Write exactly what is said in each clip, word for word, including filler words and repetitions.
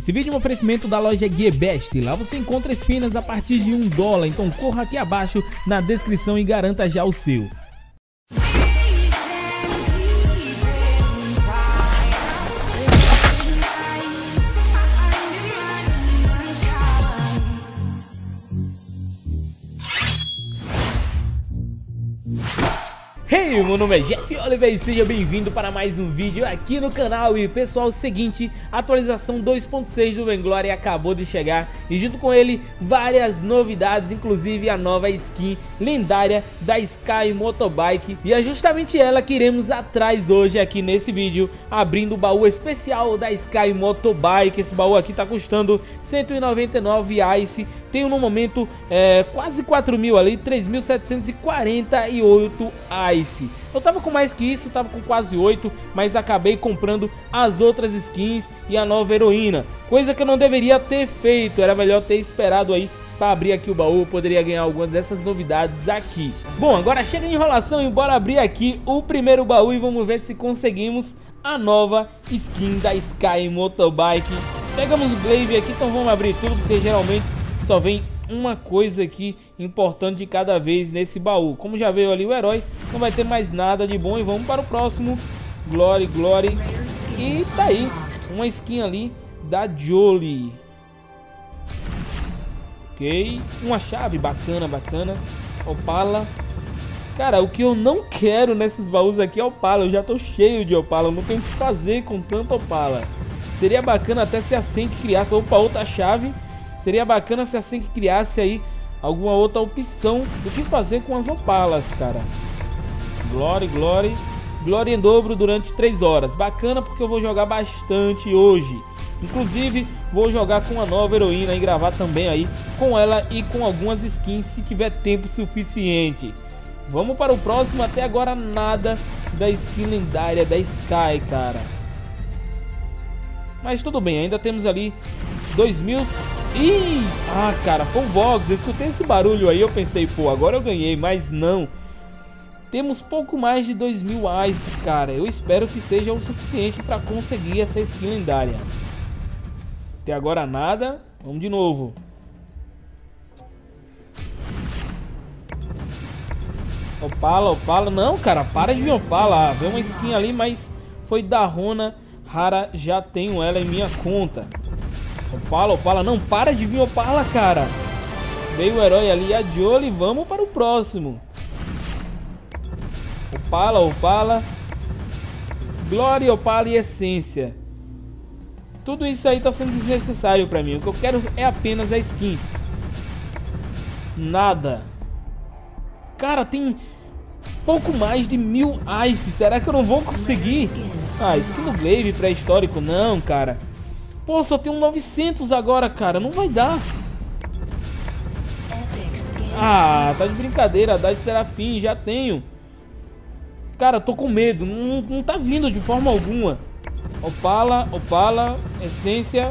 Esse vídeo é um oferecimento da loja GearBest. Lá você encontra espinhas a partir de um dólar, então corra aqui abaixo na descrição e garanta já o seu. Hey, meu nome é Jeff Oliver e seja bem-vindo para mais um vídeo aqui no canal. E pessoal, é o seguinte, a atualização dois ponto seis do Venglória acabou de chegar e junto com ele várias novidades, inclusive a nova skin lendária da Sky Motobike. E é justamente ela que iremos atrás hoje aqui nesse vídeo, abrindo o baú especial da Sky Motobike. Esse baú aqui tá custando cento e noventa e nove I C E, tenho no momento é, quase quatro mil ali, três mil setecentos e quarenta e oito I C E. Eu tava com mais que isso, tava com quase oito, mas acabei comprando as outras skins e a nova heroína, coisa que eu não deveria ter feito, era melhor ter esperado aí para abrir aqui o baú, eu poderia ganhar alguma dessas novidades aqui. Bom, agora chega de enrolação e bora abrir aqui o primeiro baú e vamos ver se conseguimos a nova skin da Sky Motobike. Pegamos o Blade aqui, então vamos abrir tudo, porque geralmente só vem uma coisa aqui importante de cada vez nesse baú. Como já veio ali o herói, não vai ter mais nada de bom. E vamos para o próximo. Glory, glory. E tá aí. Uma skin ali da Jolie. Ok. Uma chave bacana, bacana. Opala. Cara, o que eu não quero nesses baús aqui é Opala. Eu já tô cheio de Opala. Eu não tenho o que fazer com tanta Opala. Seria bacana até se a Senk criasse. Opa, outra chave. Seria bacana se a Sinc criasse aí alguma outra opção do que fazer com as Opalas, cara. Glory, glory. Glória em dobro durante três horas. Bacana porque eu vou jogar bastante hoje. Inclusive, vou jogar com a nova heroína e gravar também aí com ela e com algumas skins se tiver tempo suficiente. Vamos para o próximo. Até agora nada da skin lendária da Sky, cara. Mas tudo bem, ainda temos ali dois mil... Ih, ah, cara, foi o Vox. Eu escutei esse barulho aí, eu pensei, pô, agora eu ganhei, mas não. Temos pouco mais de dois mil I C E, cara. Eu espero que seja o suficiente para conseguir essa skin lendária. Até agora nada. Vamos de novo. Opala, Opala. Não, cara, para de vir Opala. Veio uma skin ali, mas foi da Rona rara, já tenho ela em minha conta. Opala, Opala, não, para de vir Opala, cara. Veio o herói ali, a Jolie, vamos para o próximo. Opala, Opala. Glória, Opala e essência. Tudo isso aí tá sendo desnecessário pra mim. O que eu quero é apenas a skin. Nada. Cara, tem pouco mais de mil I C E. Será que eu não vou conseguir? Ah, skin do Blade pré-histórico, não, cara. Pô, só tem um novecentos agora, cara. Não vai dar. Ah, tá de brincadeira. Dá de Serafim, já tenho. Cara, tô com medo. Não, não tá vindo de forma alguma. Opala, Opala, essência.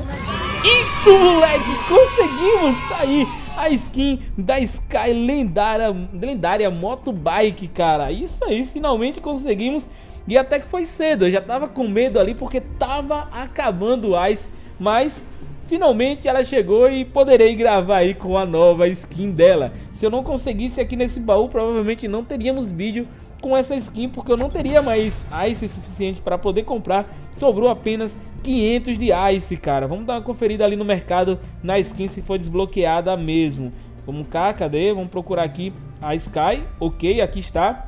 Isso, moleque! Conseguimos! Tá aí a skin da Sky lendária, lendária Motobike, cara. Isso aí, finalmente conseguimos. E até que foi cedo. Eu já tava com medo ali porque tava acabando o I C E. Mas finalmente ela chegou e poderei gravar aí com a nova skin dela. Se eu não conseguisse aqui nesse baú, provavelmente não teríamos vídeo com essa skin, porque eu não teria mais I C E suficiente para poder comprar. Sobrou apenas quinhentos de I C E, cara. Vamos dar uma conferida ali no mercado na skin se for desbloqueada mesmo. Vamos cá, cadê? Vamos procurar aqui a Sky. Ok, aqui está.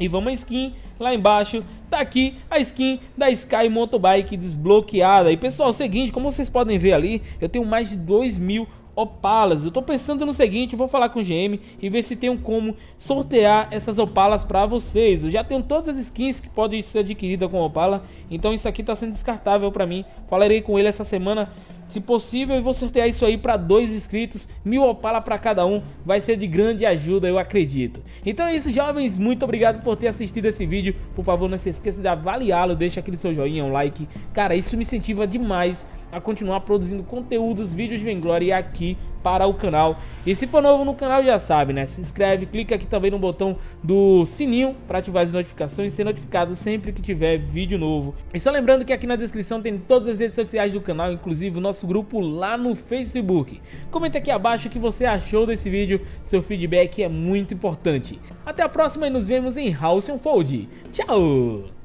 E vamos a skin lá embaixo. Tá aqui a skin da Sky Motobike desbloqueada. E pessoal, é o seguinte, como vocês podem ver ali, eu tenho mais de dois mil Opalas. Eu tô pensando no seguinte, eu vou falar com o G M e ver se tem como sortear essas Opalas pra vocês. Eu já tenho todas as skins que podem ser adquiridas com Opala, então isso aqui tá sendo descartável pra mim. Falarei com ele essa semana, se possível, e vou sortear isso aí pra dois inscritos. Mil Opala pra cada um, vai ser de grande ajuda, eu acredito. Então é isso, jovens, muito obrigado por ter assistido esse vídeo. Por favor, não se esqueça de avaliá-lo, deixa aquele seu joinha, um like. Cara, isso me incentiva demais a continuar produzindo conteúdos, vídeos de Venglória aqui para o canal. E se for novo no canal, já sabe, né? Se inscreve, clica aqui também no botão do sininho para ativar as notificações e ser notificado sempre que tiver vídeo novo. E só lembrando que aqui na descrição tem todas as redes sociais do canal, inclusive o nosso grupo lá no Facebook. Comenta aqui abaixo o que você achou desse vídeo, seu feedback é muito importante. Até a próxima e nos vemos em Halcyon Fold. Tchau!